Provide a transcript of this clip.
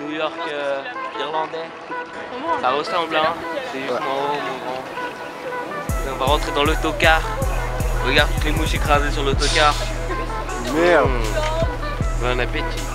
New York irlandais. Ça ressemble, hein? C'est juste en haut, mon grand. On va rentrer dans l'autocar. Regarde toutes les mouches écrasées sur l'autocar. Merde. Bon appétit.